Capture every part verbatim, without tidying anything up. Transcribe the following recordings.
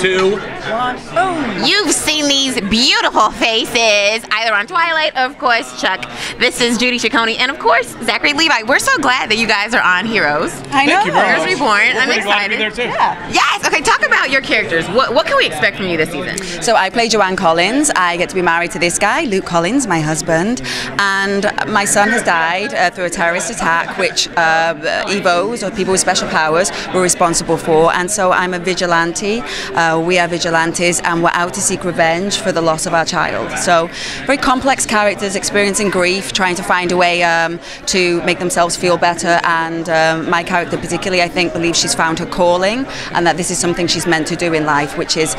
two, one, boom. You've seen these beautiful faces, either on Twilight, of course, Chuck. This is Judy Shekoni, and of course, Zachary Levi. We're so glad that you guys are on Heroes. I know. Thank you very Heroes much. Reborn. We're I'm excited. Glad to be there too. Yeah. Yes. Okay. Talk about your characters. What What can we expect from you this season? So I play Joanne Collins. I get to be married to this guy, Luke Collins, my husband, and my son has died uh, through a terrorist attack, which uh, E V Os or people with special powers were responsible for, and so I'm a vigilante. Uh, we are vigilantes, and we're out to seek revenge for the loss of our child. So very complex characters experiencing grief, trying to find a way um, to make themselves feel better, and um, my character particularly, I think, believes she's found her calling and that this is something she's meant to do in life, which is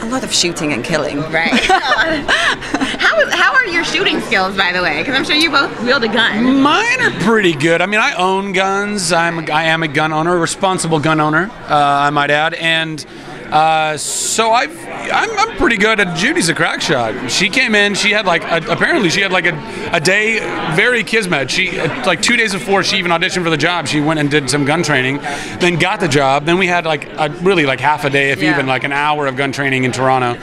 a lot of shooting and killing. Right. how, how are your shooting skills, by the way? Because I'm sure you both wield a gun. Mine are pretty good. I mean, I own guns. I'm a, I am a gun owner, a responsible gun owner, uh, I might add. And uh, so I've, I'm, I'm pretty good at. Judy's a crack shot. She came in. She had like a, apparently she had like a, a day very kismet. She like two days before she even auditioned for the job, she went and did some gun training, then got the job. Then we had like a, really like half a day, if yeah. even like an hour of gun training in Toronto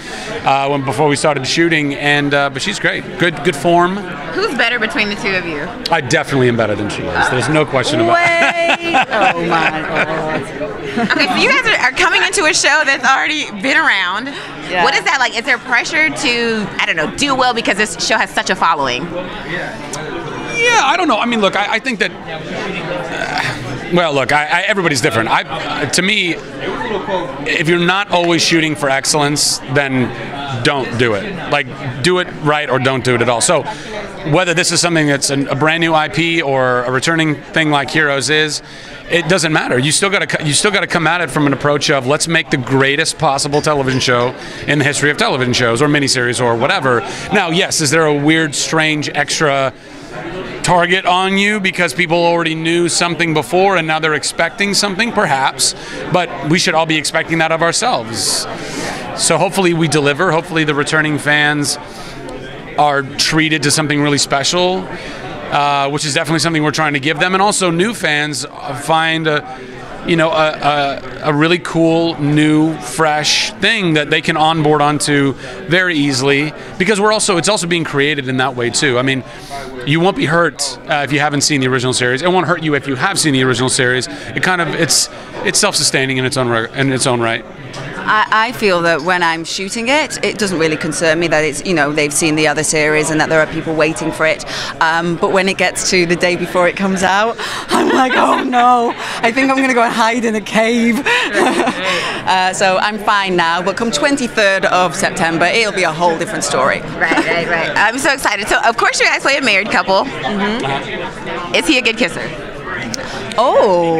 uh, when before we started shooting. And uh, but she's great. Good good form. Who's better between the two of you? I definitely am better than she is. Uh, There's no question about it. Oh my God. Okay, so you guys are, are coming into a show that's already been around. Yeah. What is that like? Is there pressure to, I don't know, do well because this show has such a following? Yeah, I don't know. I mean, look, I, I think that, uh, well, look, I, I, everybody's different. I, uh, to me, if you're not always shooting for excellence, then don't do it. Like, do it right or don't do it at all. So whether this is something that's an, a brand new I P or a returning thing like Heroes is, it doesn't matter. You still got to you still got to come at it from an approach of let's make the greatest possible television show in the history of television shows or miniseries or whatever. Now, yes, is there a weird, strange, extra target on you because people already knew something before and now they're expecting something? Perhaps, but we should all be expecting that of ourselves. So hopefully we deliver. Hopefully the returning fans are treated to something really special. Uh, which is definitely something we're trying to give them, and also new fans find a, you know, a, a, a really cool, new, fresh thing that they can onboard onto very easily. Because we're also, it's also being created in that way too. I mean, you won't be hurt uh, if you haven't seen the original series. It won't hurt you if you have seen the original series. It kind of, it's, it's self-sustaining in its own in its own right. I feel that when I'm shooting it, it doesn't really concern me that it's, you know, they've seen the other series and that there are people waiting for it. Um, but when it gets to the day before it comes out, I'm like, oh no, I think I'm going to go and hide in a cave. uh, so I'm fine now, but come twenty-third of September, it'll be a whole different story. Right, right, right. I'm so excited. So of course you guys play a married couple. Mm-hmm. Is he a good kisser? Oh,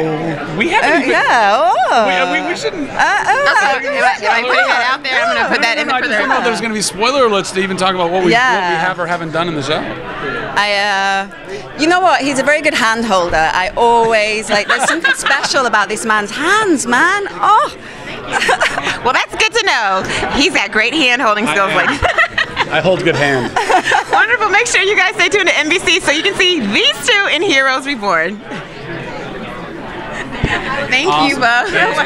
we haven't. Uh, even, yeah. Oh. We, we, we shouldn't. Uh, oh, okay. Am I, am I putting that out there? Yeah. I'm going to put no, that no, in no, for the. I don't know if there's going to be spoiler alerts to even talk about what we, yeah. what we have or haven't done in the show. I, uh, you know what? He's a very good hand holder. I always like. There's something special about this man's hands, man. Oh. Well, that's good to know. He's got great hand holding skills. I, like. I hold good hand. Wonderful. Make sure you guys stay tuned to N B C so you can see these two in Heroes Reborn. Thank awesome. you, Bo.